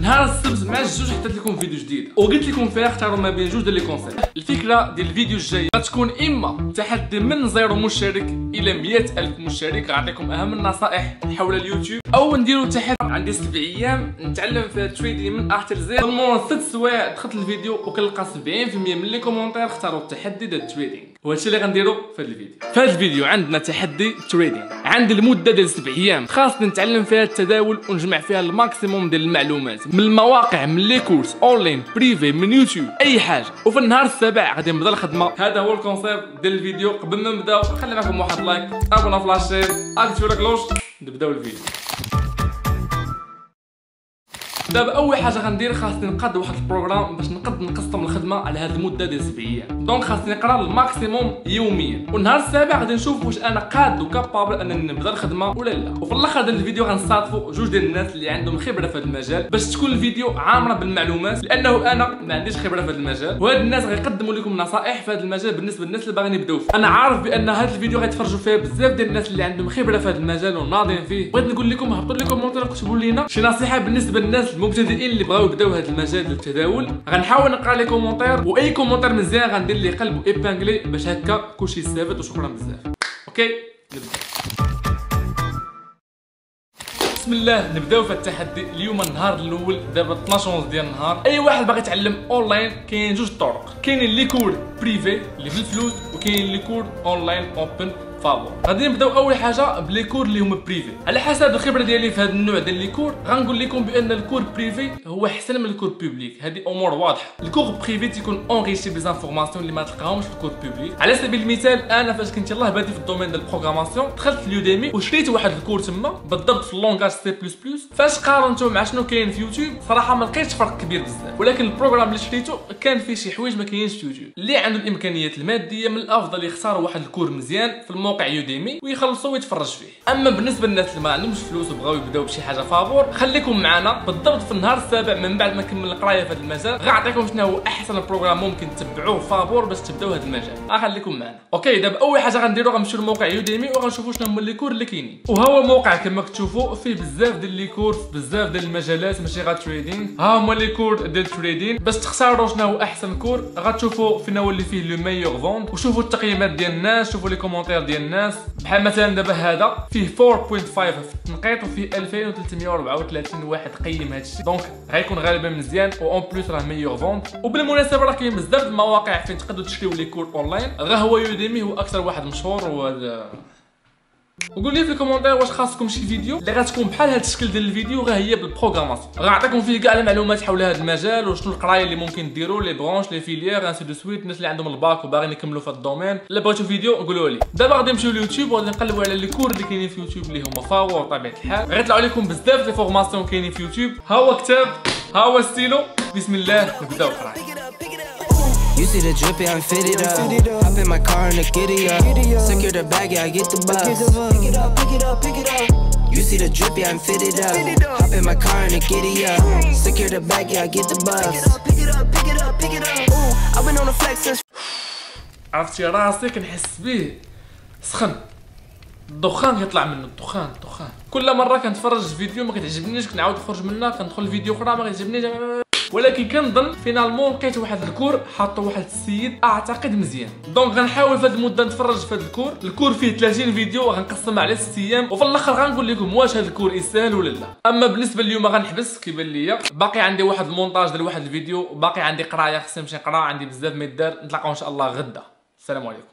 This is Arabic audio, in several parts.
نهار السبت مع الجوج حطيت لكم فيديو جديد وقلت لكم فيها اختاروا ما بين جوج ديال لي كونسيل. الفكره ديال الفيديو الجاي غتكون اما تحدي من زيرو مشترك الى 100,000 مشترك، غنعطيكم اهم النصائح حول اليوتيوب، او نديروا تحدي عندي 7 ايام نتعلم في التريدين من ا حتى ل زيرو. المهم 6 سوايع دخلت الفيديو وكنلقى 70% من لي كومونتير اختاروا التحدي ديال التريدين، وهادشي اللي غنديروا في هذا الفيديو. في هذا الفيديو عندنا تحدي تريدين، عندي المده ديال 7 ايام خاصني نتعلم فيها التداول ونجمع فيها الماكسيموم ديال المعلومات من المواقع، من لي كورس اونلاين، بريفي، من يوتيوب، اي حاجه. وفي النهار السابع غادي نبدا الخدمه. هذا هو الكونسيبت ديال الفيديو. قبل ما نبداو خلي معكم واحد لايك، ابونا في لاشين، اكتيفوا الكلوش، نبداو الفيديو. دابا اول حاجه غندير خاصني نقاد واحد البروغرام باش نقد نقسم الخدمه على هذه المده ديال 7 ايام، دونك خاصني نقرا الماكسيموم يوميا، والنهار السابع غادي نشوف واش انا قاد وكابابل انني نبدا الخدمه ولا لا. وفي الاخر ديال الفيديو غنصادفوا جوج ديال الناس اللي عندهم خبره في هذا المجال باش تكون الفيديو عامره بالمعلومات، لانه انا ما عنديش خبره في هذا المجال، وهاد الناس غيقدموا لكم نصائح في هذا المجال بالنسبه للناس اللي باغيين يبداو فيه. انا عارف بان هذا الفيديو غيتفرجوا فيه بزاف ديال الناس اللي عندهم خبره في هذا المجال وناضين فيه. بغيت نقول لكم هبطوا لي كومونتير وكتبوا لينا شي نصيحه بالنسبه للناس المبتدئين اللي بغاو يبداو هذا المجال ديال التداول. غنحاول نقرا لي كومونتير، واي كومونتير مزيان غندير ليه قلب و ايبانغلي باش هكا كلشي يستافد. وشكرا بزاف. اوكي نبدا. بسم الله، نبداو في التحدي اليوم. النهار الاول دابا 12 ديال النهار. اي واحد باغي يتعلم اونلاين كاين جوج طرق، كاينين لي كور بريفي اللي بالفلوس وكاين لي كور اونلاين اوبن فابور. غادي نبداو اول حاجه بلي كور اللي هما بريفي. على حسب الخبره ديالي في هذا النوع ديال لي كور غنقول لكم بان الكور بريفي هو احسن من الكور بوبليك، هذه امور واضحه. الكور بريفي تيكون اونغيشي بزانفورماسيون اللي ما تلقاهمش في الكور بوبليك. على سبيل المثال انا فاش كنت يلاه بادي في الدومين ديال البروغراماسيون دخلت ليوديمي وشريت واحد الكور تما بالضبط في اللونغاج سي بلس بلس. فاش قارنته مع شنو كاين في يوتيوب صراحه ما لقيتش فرق كبير بزاف، ولكن البروغرام اللي شريته كان فيه شي حوايج ما كاينينش في يوتيوب. اللي عنده الامكانيات الماديه من الافضل يختار واحد الكور مزيان في موقع يوديمي ويخلصوا ويتفرج فيه. اما بالنسبه للناس اللي ما عندهمش فلوس وبغاو يبداو بشي حاجه فابور، خليكم معنا بالضبط في النهار السابع من بعد ما نكمل القرايه في هذا المجال غنعطيكم شنو هو احسن بروغرام ممكن تتبعوه فابور باش تبداو هذا المجال. خليكم معنا. اوكي دابا اول حاجه غنديرو غنمشيو لموقع يوديمي وغنشوفوا شنو هما لي كور اللي كاينين. وهو موقع كما كتشوفوا فيه بزاف ديال لي كور بزاف ديال المجالات ماشي غير تريدين. ها هما لي كور ديال تريدين باش تختاروا شنو هو احسن كور. غتشوفوا فين هو اللي فيه لو ميور فوند، وشوفوا التقييمات ديال الناس، شوفوا لي كومونتير ديال الناس. بحال مثلا دابا هذا فيه 4.5 في التنقيط وفيه 2334 واحد قيم هادشي، دونك غيكون غالبا مزيان. وان بلوس راه ميور فوند. وبالمناسبه راه كاين بزاف المواقع فين تقدروا تشريو لي كور اونلاين، غير هو يوديمي هو اكثر واحد مشهور. وقول لي في الكومونتير واش خاصكم شي فيديو اللي غتكون بحال هذا الشكل ديال الفيديو غير هي بالبروغراماسيون، غنعطيكم فيه كاع المعلومات حول هذا المجال وشنو القرايه اللي ممكن ديروا، لي برونش، لي فيليير، انسي دو سويت. الناس اللي عندهم الباك وباغيين يكملوا في هذا الدومين الا بغيتوا فيديو قولوا لي. دابا غادي نمشيو ليوتيوب وغادي نقلبوا على لي كور اللي كاينين في يوتيوب اللي هما فاور. بطبيعه الحال غيطلعوا لكم بزاف ديال فورماسيون كاينين في يوتيوب. ها هو كتاب، ها هو ستيلو. بسم الله نبداو القرايه. You see the drippy, I fit it up. Hop in my car and I giddy up. Secure the bag, yeah, I get the bus. Pick it up, pick it up, pick it up. You see the drippy, I'm fitted up. Hop in my car and I giddy up. Secure the bag, yeah, I get the bus. Pick it up, pick it up, pick it up, pick it up. Ooh, I've been on the flex since. عرفتي راسي كنحس بيه سخن، الدخان كيطلع منه، الدخان. كل مرة كنتفرج فيديو ما كتعجبنيش كنعاود نخرج منها كندخل فيديو أخرى ما كتعجبنيش. ولكن كنظن فينالمون لقيت واحد الكور حاطو واحد السيد اعتقد مزيان، دونك غنحاول في هاد المده نتفرج في هاد الكور. الكور فيه 30 فيديو غنقسمها على 6 ايام وفي الاخر غنقول لكم واش هاد الكور يستاهل ولا لا. اما بالنسبه لليوم غنحبس كيبان ليا باقي عندي واحد المونتاج ديال واحد الفيديو، باقي عندي قرايه خصني نمشي نقرا، عندي بزاف ما يدار. نتلاقاو ان شاء الله غدا. السلام عليكم.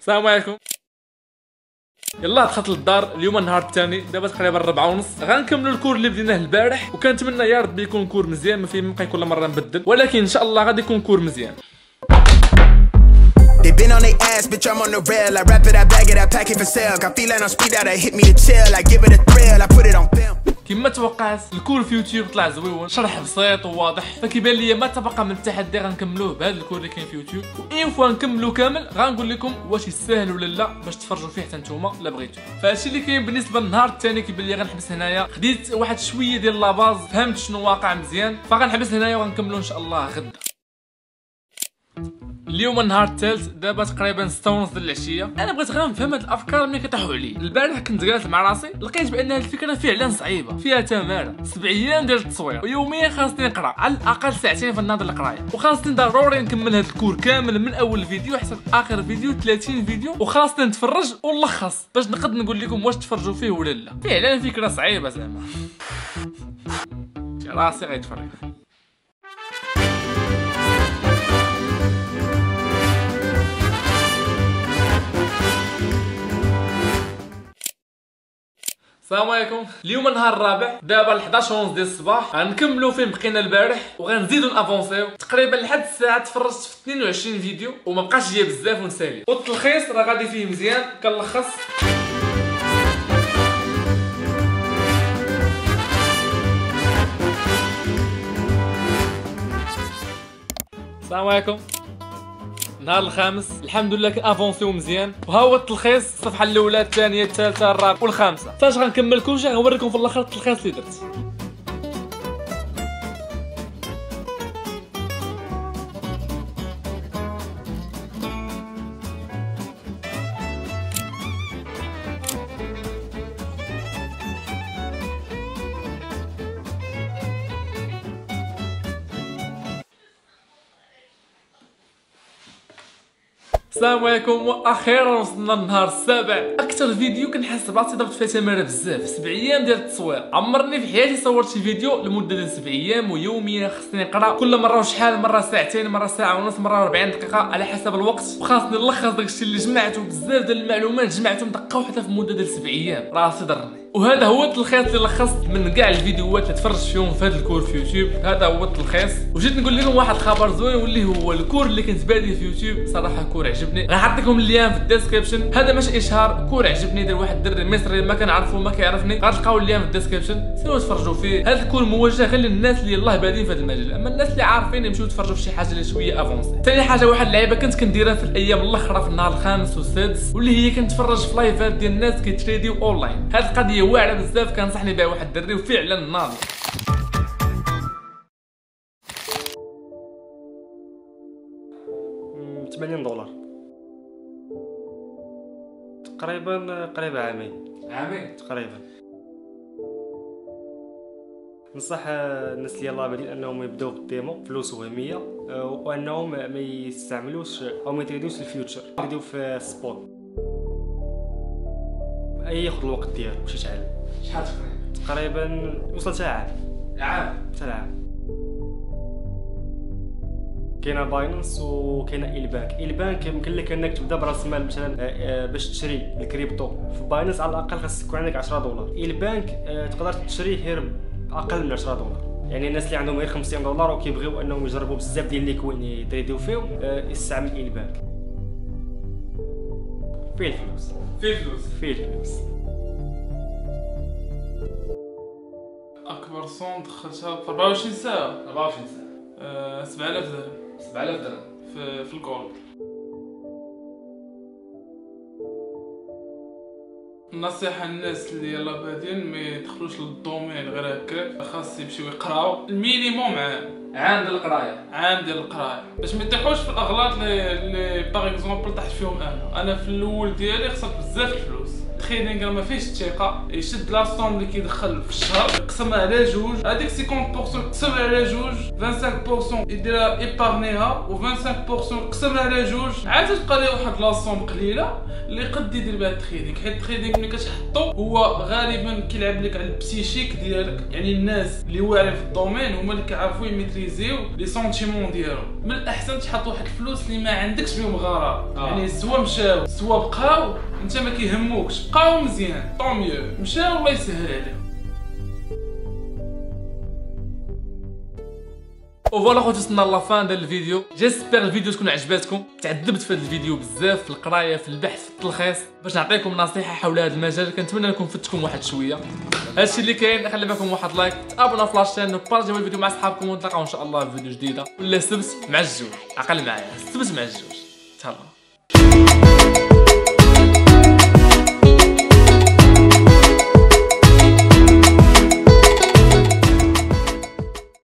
السلام عليكم. يلا دخلت للدار. اليوم النهار الثاني دابا تقريبا 4:30 غنكملوا الكور اللي بديناه البارح، وكنتمنى يا ربي يكون كور مزيان ما فيه نبقى كل مره نبدل، ولكن ان شاء الله غادي يكون كور مزيان. They been on they ass, bitch, I'm on the rail. I wrap it, I bag it, I pack it for sale. Got feeling on speed out, I hit me the chill. I give it a thrill, I put it on film. كما توقعت الكور في يوتيوب طلع زويون، شرح بسيط وواضح، فكيبان لي ما تبقى من التحدي غنكملوه بهذا الكور اللي كاين في يوتيوب. وان فوا نكملو كامل غنقول لكم واش يستاهل ولا لا باش تفرجوا فيه حتى نتوما الا بغيتو. فهادشي اللي كاين بالنسبه للنهار الثاني. كيبان لي غنحبس هنايا، خديت واحد شويه ديال لاباز، فهمت شنو واقع مزيان، فغنحبس هنايا وغنكملو ان شاء الله غدا. اليوم نهار الثالث، دابا تقريبا 6:30 د العشيه. انا بغيت غنفهم هاد الافكار ملي كيطيحوا علي. البارح كنت جالس مع راسي، لقيت بان هاد الفكره فعلا صعيبه، فيها تماره. 7 ايام ديال التصوير، ويوميا خاصني نقرا على الاقل 2 ساعة في النهار القرايه، وخاصني ضروري نكمل هاد الكور كامل من اول فيديو حتى اخر فيديو، 30 فيديو، وخاصني نتفرج ونلخص باش نقد نقول لكم واش تفرجوا فيه ولا لا. فعلا فكره صعيبه زعما. راسي غيتفرج. السلام عليكم. اليوم نهار الرابع، دابا 11:11 ديال الصباح. غنكملوا فين بقينا البارح وغنزيدو نافونسيو. تقريبا لحد الساعه تفرجت في 22 فيديو وما بقاش جاي بزاف ونسالي، والتلخيص راه غادي فيه مزيان. كنلخص السلام عليكم. نهار الخامس، الحمد لله كافونسيو مزيان، وها هو التلخيص. الصفحه الاولى، الثانيه، الثالثه، الرابعه والخامسه. فاش غنكمل كلشي غنوريكم في الاخر التلخيص اللي درت. السلام عليكم. واخيرا وصلنا للنهار السابع، اكثر فيديو كنحس براسي ضربت فيه تماره بزاف. 7 ايام ديال التصوير، عمرني في حياتي صورت شي فيديو لمده ديال 7 ايام، ويوميا خصني نقرا كل مره وشحال، مره ساعتين، مره ساعه ونص، مره 40 دقيقه على حسب الوقت، وخاصني نلخص داكشي اللي جمعته. بزاف ديال المعلومات جمعتهم دقه واحده في مده ديال 7 ايام، راسي ضرني. وهذا هو التلخيص اللي لخصت من كاع الفيديوهات اللي تفرجت فيهم في هذا الكور في يوتيوب. هذا هو التلخيص، وجيت نقول لكم واحد الخبر زوين، واللي هو الكور اللي كنت بادي في يوتيوب صراحه كور عجبني. غنحط لكم اللين في الديسكريبشن. هذا ماشي اشهار، كور عجبني ديال واحد الدري مصري ما كنعرفو ما كيعرفني. غتلقاو اللين في الديسكريبشن، سيروا تفرجوا فيه. هذا الكور موجه غير للناس اللي الله بادين في هذا المجال، اما الناس اللي عارفين يمشيو يتفرجوا في شي حاجه اللي شويه افونسي. ثاني حاجه، واحد اللعيبه كنت كنديرها في الايام الاخره في النهار الخامس والسادس، واللي هي كنتفرج في لايفات ديال الناس كيتريديو اونلاين. هاد القضيه واعره بزاف، كنصحني بها واحد الدري وفعلا ناضي. $80 تقريبا، قريبه عامين تقريبا. نصح الناس اللي يلاه بادين انهم يبداو بالديمو، فلوس وهميه، وانهم ما يستعملوش او ما يتريدوش الفيوتشر، يبداو في السبوت. اي ياخذ الوقت ديالو باش يتعلم. شحال تقريبا وصلت عام حتى العام. كاينه باينانس وكاينه البانك. البانك يمكن لك انك تبدا براس مال، مثلا باش تشري الكريبتو في باينانس على الاقل خاص يكون عندك $10. البانك تقدر تشريه غير اقل من $10. يعني الناس اللي عندهم غير $50 وكيبغيو انهم يجربوا بزاف ديال لي كوين يتريديو فيهم، يستعمل البانك. فين الفلوس؟ في الفلوس. أكبر صون دخلتها في 24 ساعة. 24 ساعة 7000 درهم. 7000 درهم في الكور. نصيحة للناس اللي يلا بادين ما يدخلوش للدومين غير هكاك، خاص يمشيو يقراو المينيموم عام ديال القرايه، باش ما يطيحوش في الاغلاط اللي باغ اكزومبل طحت فيهم انا في الاول ديالي. خسرت بزاف الفلوس. التريدينغ ما فيهش الثقه، يشد لاصوم اللي كيدخل في الشهر يقسمها على جوج، هذيك 50% يقسمها على جوج، 25% يديرها ايبارنيها، و25% يقسمها على جوج، عاد تبقى ليه واحد لاصوم قليله اللي قد يدير بها التريدينغ. حيت التريدينغ ملي كتحطو هو غالبا كيلعب لك على البسيشيك ديالك، يعني الناس اللي واعرين في الدومين هما اللي كيعرفوا يميتريزيو لي سونتيمون ديالهم. من الاحسن تحط واحد الفلوس اللي ما عندكش بهم غرض، يعني سوا مشاو سوا بقاو انت ما كيهموكش، بقاو مزيان طوميو، مشاو الله يسهل عليهم. وفوالا خوتي، وصلنا لافان ديال الفيديو. جيسبر الفيديو تكون عجباتكم. تعذبت في هذا الفيديو بزاف، في القرايه، في البحث، في التلخيص، باش نعطيكم نصيحه حول هذا المجال. كنتمنى انكم فدتكم واحد شويه. هادشي اللي كاين، خلي معكم واحد لايك، تابعونا في لاشين، وبارطاجيو الفيديو مع صحابكم، ونتلاقاو ان شاء الله في فيديو جديده ولا السبت مع الجوج. عقل معايا، السبت مع الجوج. تهلاو.